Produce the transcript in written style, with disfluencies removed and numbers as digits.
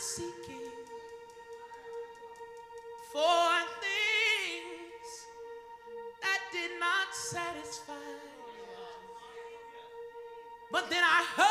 seeking for things that did not satisfy. But then I heard